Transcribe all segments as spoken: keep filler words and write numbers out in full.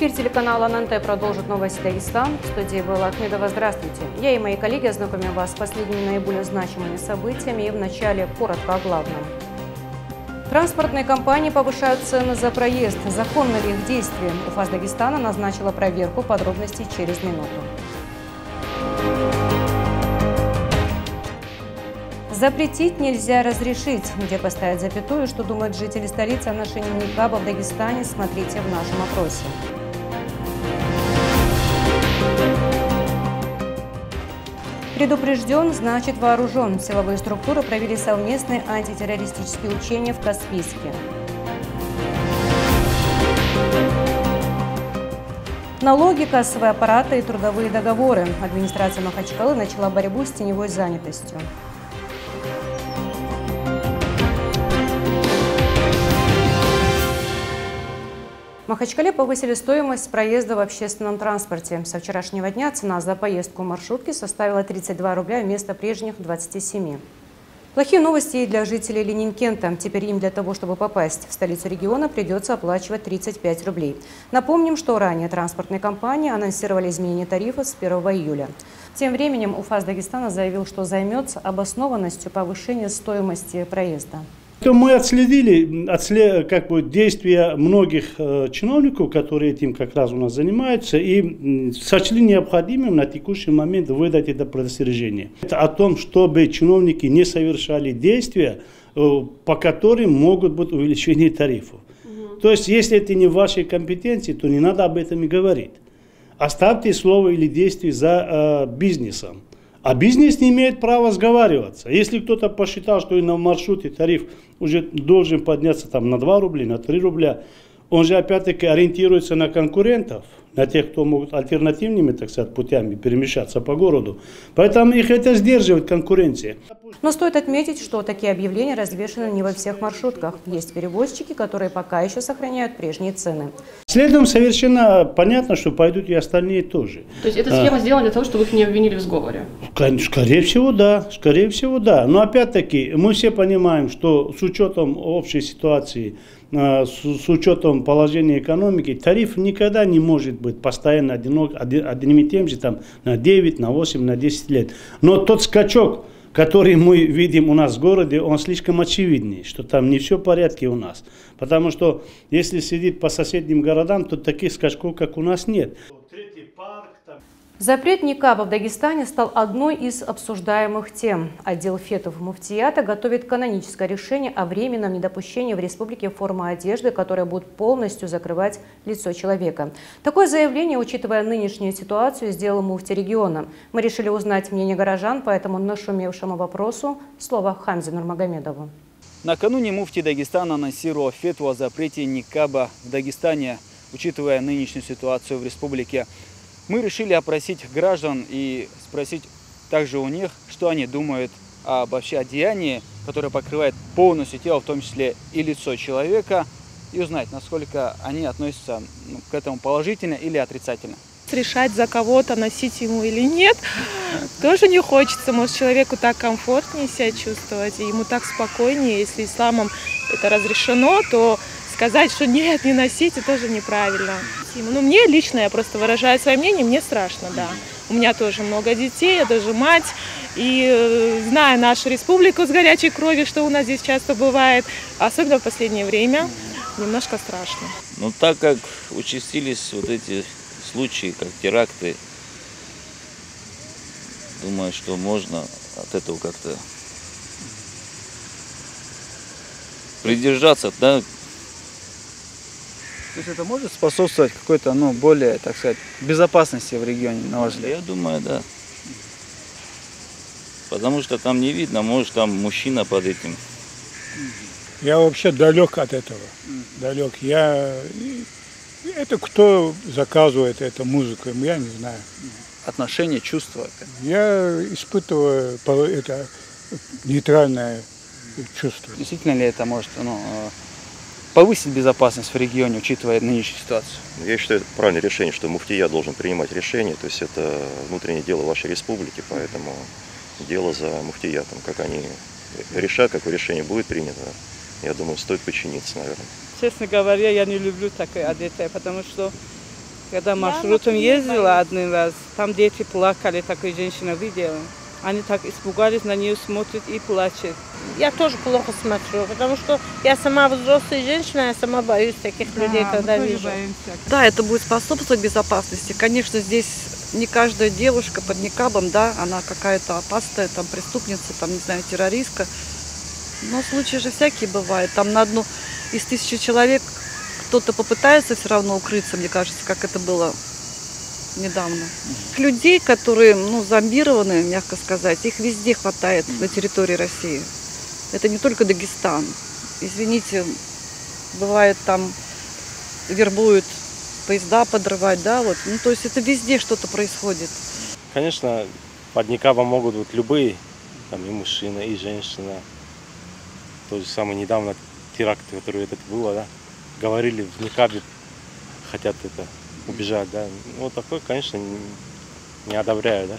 Эфир телеканала эн эн тэ продолжит новости Дагестан. В студии была Ахмедова. Здравствуйте. Я и мои коллеги ознакомим вас с последними наиболее значимыми событиями, и в начале коротко о главном. Транспортные компании повышают цены за проезд. Законно ли их действие? УФАС Дагестана назначила проверку, подробностей через минуту. Запретить нельзя разрешить. Где поставить запятую, что думают жители столицы о ношении никаба в Дагестане, смотрите в нашем опросе. Предупрежден, значит вооружен. Силовые структуры провели совместные антитеррористические учения в Каспийске. Налоги, кассовые аппараты и трудовые договоры. Администрация Махачкалы начала борьбу с теневой занятостью. В Махачкале повысили стоимость проезда в общественном транспорте. Со вчерашнего дня цена за поездку маршрутки составила тридцать два рубля вместо прежних двадцати семи. Плохие новости и для жителей Ленинкента. Теперь им для того, чтобы попасть в столицу региона, придется оплачивать тридцать пять рублей. Напомним, что ранее транспортные компании анонсировали изменение тарифа с первого июля. Тем временем УФАС Дагестана заявил, что займется обоснованностью повышения стоимости проезда. Мы отследили отслед, как бы, действия многих э, чиновников, которые этим как раз у нас занимаются, и э, сочли необходимым на текущий момент выдать это предостережение. Это о том, чтобы чиновники не совершали действия, э, по которым могут быть увеличение тарифов. Угу. То есть, если это не в вашей компетенции, то не надо об этом и говорить. Оставьте слово или действие за э, бизнесом. А бизнес не имеет права сговариваться. Если кто-то посчитал, что и на маршруте тариф уже должен подняться там на два рубля, на три рубля, он же опять-таки ориентируется на конкурентов, на тех, кто могут альтернативными, так сказать, путями перемещаться по городу. Поэтому их это сдерживает конкуренция. Но стоит отметить, что такие объявления развешаны не во всех маршрутках. Есть перевозчики, которые пока еще сохраняют прежние цены. Следом совершенно понятно, что пойдут и остальные тоже. То есть эта схема а... сделана для того, чтобы их не обвинили в сговоре? Скорее всего, да. Скорее всего, да. Но опять-таки мы все понимаем, что с учетом общей ситуации, с учетом положения экономики, тариф никогда не может быть постоянно одинок, одним и тем же там, на девять, на восемь, на десять лет. Но тот скачок, который мы видим у нас в городе, он слишком очевидный, что там не все в порядке у нас. Потому что если сидеть по соседним городам, то таких скачков, как у нас, нет. Запрет никаба в Дагестане стал одной из обсуждаемых тем. Отдел фетов Муфтията готовит каноническое решение о временном недопущении в республике формы одежды, которая будет полностью закрывать лицо человека. Такое заявление, учитывая нынешнюю ситуацию, сделал муфти региона. Мы решили узнать мнение горожан по этому нашумевшему вопросу. Слово Хамзату Нурмагомедову. Накануне муфти Дагестана анонсировал фетву о запрете никаба в Дагестане, учитывая нынешнюю ситуацию в республике. Мы решили опросить граждан и спросить также у них, что они думают об вообще одеянии, которое покрывает полностью тело, в том числе и лицо человека, и узнать, насколько они относятся к этому положительно или отрицательно. Решать за кого-то, носить ему или нет, тоже не хочется. Может, человеку так комфортнее себя чувствовать, и ему так спокойнее. Если исламом это разрешено, то сказать, что нет, не носите, тоже неправильно. Ну, мне лично, я просто выражаю свое мнение, мне страшно, да. У меня тоже много детей, я тоже мать. И зная нашу республику с горячей кровью, что у нас здесь часто бывает, особенно в последнее время, немножко страшно. Но так как участились вот эти случаи, как теракты, думаю, что можно от этого как-то придержаться, да. То есть это может способствовать какой-то, ну, более, так сказать, безопасности в регионе, на ваш взгляд? Я думаю, да. Потому что там не видно, может, там мужчина под этим. Я вообще далек от этого. Далек. Я... Это кто заказывает эту музыку, я не знаю. Отношения, чувства? Я испытываю это нейтральное чувство. Действительно ли это может, ну, повысить безопасность в регионе, учитывая нынешнюю ситуацию? Я считаю, это правильное решение, что муфтия должен принимать решение. То есть это внутреннее дело вашей республики, поэтому дело за муфтиятом. Как они решат, какое решение будет принято, я думаю, стоит подчиниться, наверное. Честно говоря, я не люблю такое одетое, потому что Когда маршрутом ездила один раз, там дети плакали, такую женщину видела. Они так испугались, на нее смотрят и плачут. Я тоже плохо смотрю, потому что я сама взрослая женщина, я сама боюсь таких да, людей, когда вижу. Боимся. Да, это будет способствовать безопасности. Конечно, здесь не каждая девушка под никабом, да, она какая-то опасная, там, преступница, там, не знаю, террористка. Но случаи же всякие бывают. Там на одну из тысячи человек кто-то попытается все равно укрыться, мне кажется, как это было недавно. Людей, которые, ну, зомбированы, мягко сказать, их везде хватает на территории России. Это не только Дагестан. Извините, бывает там вербуют, поезда подрывать, да, вот. Ну, то есть это везде что-то происходит. Конечно, под никабом могут быть любые, там и мужчина, и женщина. То же самое недавно теракт, который этот был, да, говорили в никабе, хотят это убежать, да. Ну, такое, конечно, не одобряю, да.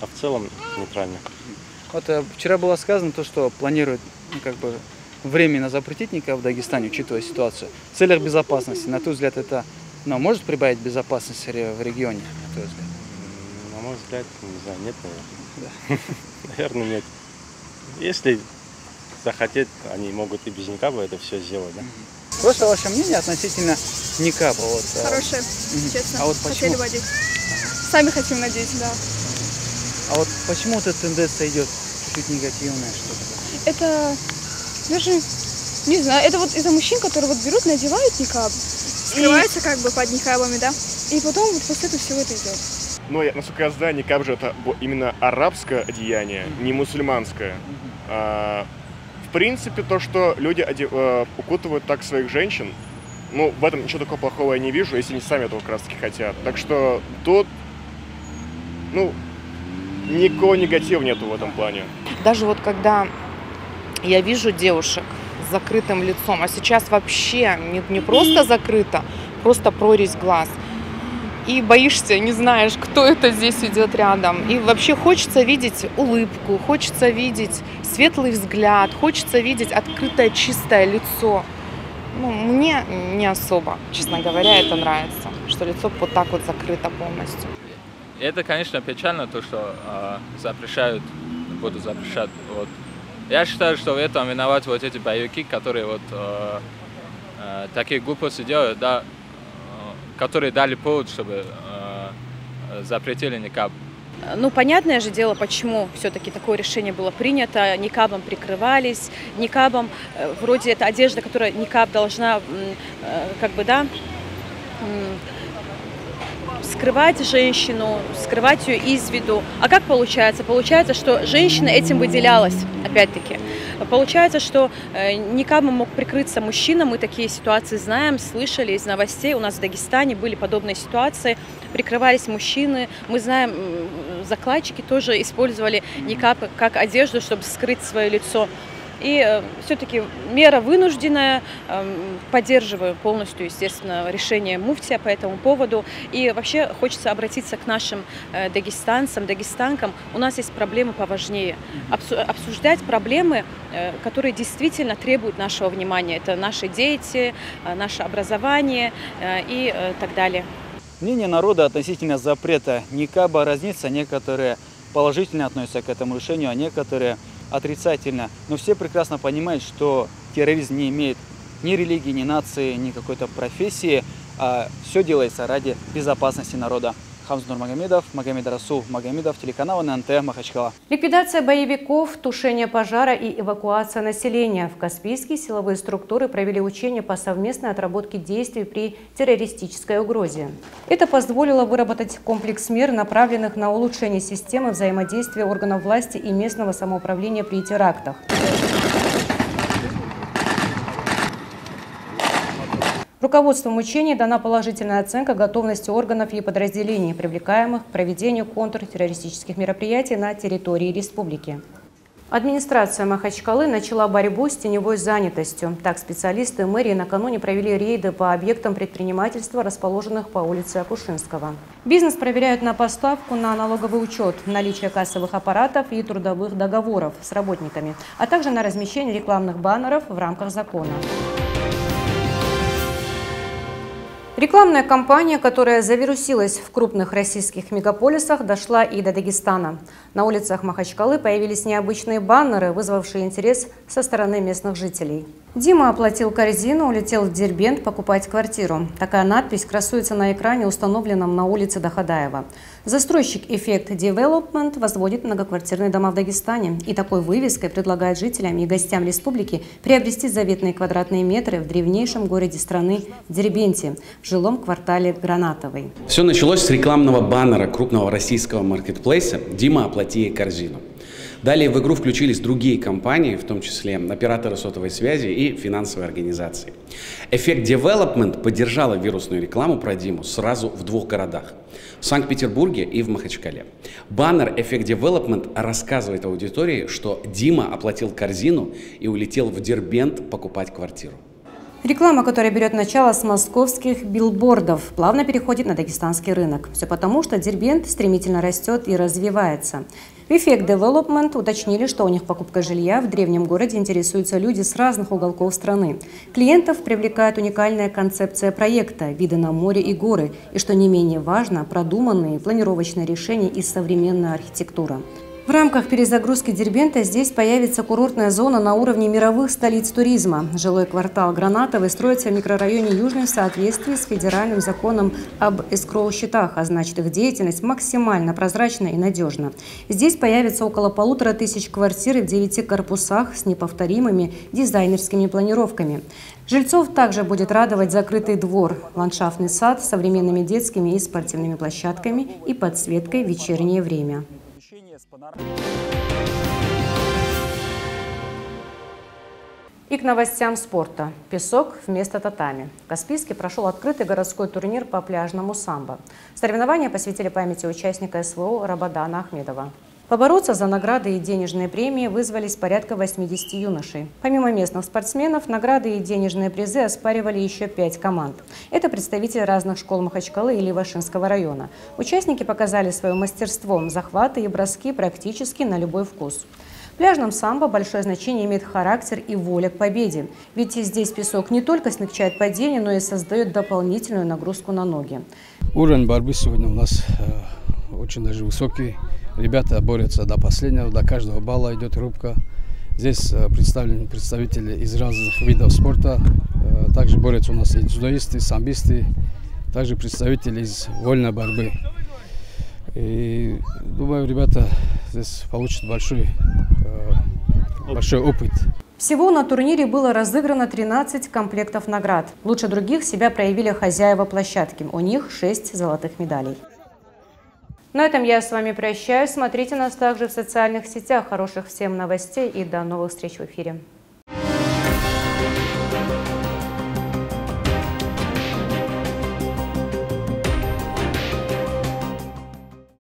А в целом нейтрально. Вот вчера было сказано то, что планируют, ну, как бы, временно запретить никаб в Дагестане, учитывая ситуацию, в целях безопасности. На твой взгляд, это, ну, может прибавить безопасность в регионе? На твой взгляд? На мой взгляд, не знаю, нет, наверное. Да. Наверное, нет. Если захотеть, они могут и без никаба это все сделать, да? Просто ваше мнение относительно никаба? Вот, хорошее, а... честно. А вот почему? Хотели водить. Сами хотим надеть, да. А вот почему эта тенденция идет чуть-чуть негативная, что-то? Это даже, не знаю, это вот из-за мужчин, которые вот берут, надевают никаб. Скрываются и... как бы под никабами, да? И потом вот после этого всего это идет. Но, насколько я знаю, никаб же это именно арабское одеяние, mm-hmm. не мусульманское. Mm-hmm. а, в принципе, то, что люди оде... а, укутывают так своих женщин, ну, в этом ничего такого плохого я не вижу, если они сами этого как раз-таки хотят. Так что тут, ну... Никакого негатива нету в этом плане. Даже вот когда я вижу девушек с закрытым лицом, а сейчас вообще не, не просто закрыто, просто прорезь глаз. И боишься, не знаешь, кто это здесь идет рядом. И вообще хочется видеть улыбку, хочется видеть светлый взгляд, хочется видеть открытое чистое лицо. Ну, мне не особо, честно говоря, это нравится, что лицо вот так вот закрыто полностью. Это, конечно, печально, то, что э, запрещают, будут запрещать. Вот. Я считаю, что в этом виноваты вот эти боевики, которые вот э, э, такие глупости делают, да, э, которые дали повод, чтобы э, запретили никаб. Ну, понятное же дело, почему все-таки такое решение было принято. Никабом прикрывались, никабом, э, вроде это одежда, которая никаб должна, э, как бы, да, э, скрывать женщину, скрывать ее из виду. А как получается? Получается, что женщина этим выделялась, опять-таки. Получается, что никабом мог прикрыться мужчина. Мы такие ситуации знаем, слышали из новостей. У нас в Дагестане были подобные ситуации. Прикрывались мужчины. Мы знаем, закладчики тоже использовали никаб как одежду, чтобы скрыть свое лицо. И все-таки мера вынужденная, поддерживаю полностью, естественно, решение муфтия по этому поводу. И вообще хочется обратиться к нашим дагестанцам, дагестанкам. У нас есть проблемы поважнее. Обсуждать проблемы, которые действительно требуют нашего внимания. Это наши дети, наше образование и так далее. Мнение народа относительно запрета никаба разнится. Некоторые положительно относятся к этому решению, а некоторые... отрицательно. Но все прекрасно понимают, что терроризм не имеет ни религии, ни нации, ни какой-то профессии. А все делается ради безопасности народа. Хамзат Нурмагомедов, Магомедрасул Магомедов, телеканал эн эн тэ, Махачкала. Ликвидация боевиков, тушение пожара и эвакуация населения. В Каспийске силовые структуры провели учения по совместной отработке действий при террористической угрозе. Это позволило выработать комплекс мер, направленных на улучшение системы взаимодействия органов власти и местного самоуправления при терактах. Руководством учений дана положительная оценка готовности органов и подразделений, привлекаемых к проведению контртеррористических мероприятий на территории республики. Администрация Махачкалы начала борьбу с теневой занятостью. Так, специалисты мэрии накануне провели рейды по объектам предпринимательства, расположенных по улице Акушинского. Бизнес проверяют на поставку на налоговый учет, наличие кассовых аппаратов и трудовых договоров с работниками, а также на размещение рекламных баннеров в рамках закона. Рекламная кампания, которая завирусилась в крупных российских мегаполисах, дошла и до Дагестана. На улицах Махачкалы появились необычные баннеры, вызвавшие интерес со стороны местных жителей. Дима оплатил корзину, улетел в Дербент покупать квартиру. Такая надпись красуется на экране, установленном на улице Дахадаева. Застройщик «Эффект Девелопмент» возводит многоквартирные дома в Дагестане. И такой вывеской предлагает жителям и гостям республики приобрести заветные квадратные метры в древнейшем городе страны Дербенте, в жилом квартале Гранатовый. Все началось с рекламного баннера крупного российского маркетплейса «Дима, оплати корзину». Далее в игру включились другие компании, в том числе операторы сотовой связи и финансовые организации. «Эффект Девелопмент» поддержала вирусную рекламу про Диму сразу в двух городах – в Санкт-Петербурге и в Махачкале. Баннер «Эффект Девелопмент» рассказывает аудитории, что Дима оплатил корзину и улетел в Дербент покупать квартиру. Реклама, которая берет начало с московских билбордов, плавно переходит на дагестанский рынок. Все потому, что Дербент стремительно растет и развивается. В «Эффект Девелопмент» уточнили, что у них покупка жилья в древнем городе интересуются люди с разных уголков страны. Клиентов привлекает уникальная концепция проекта, виды на море и горы, и, что не менее важно, продуманные планировочные решения и современная архитектура. В рамках перезагрузки Дербента здесь появится курортная зона на уровне мировых столиц туризма. Жилой квартал Гранатовый строится в микрорайоне Южный в соответствии с федеральным законом об эскроу-счетах, а значит, их деятельность максимально прозрачна и надежна. Здесь появится около полутора тысяч квартир в девяти корпусах с неповторимыми дизайнерскими планировками. Жильцов также будет радовать закрытый двор, ландшафтный сад с современными детскими и спортивными площадками и подсветкой в вечернее время. И к новостям спорта. Песок вместо татами. В Каспийске прошел открытый городской турнир по пляжному самбо. Соревнования посвятили памяти участника СВО Рабадана Ахмедова. Побороться за награды и денежные премии вызвались порядка восьмидесяти юношей. Помимо местных спортсменов, награды и денежные призы оспаривали еще пять команд. Это представители разных школ Махачкалы и Ливашинского района. Участники показали свое мастерство, захваты и броски практически на любой вкус. В пляжном самбо большое значение имеет характер и воля к победе. Ведь здесь песок не только смягчает падение, но и создает дополнительную нагрузку на ноги. Уровень борьбы сегодня у нас очень даже высокий. Ребята борются до последнего, до каждого балла идет рубка. Здесь представлены представители из разных видов спорта. Также борются у нас и дзюдоисты, и самбисты, также представители из вольной борьбы. И думаю, ребята здесь получат большой, большой опыт. Всего на турнире было разыграно тринадцать комплектов наград. Лучше других себя проявили хозяева площадки. У них шесть золотых медалей. На этом я с вами прощаюсь. Смотрите нас также в социальных сетях. Хороших всем новостей и до новых встреч в эфире.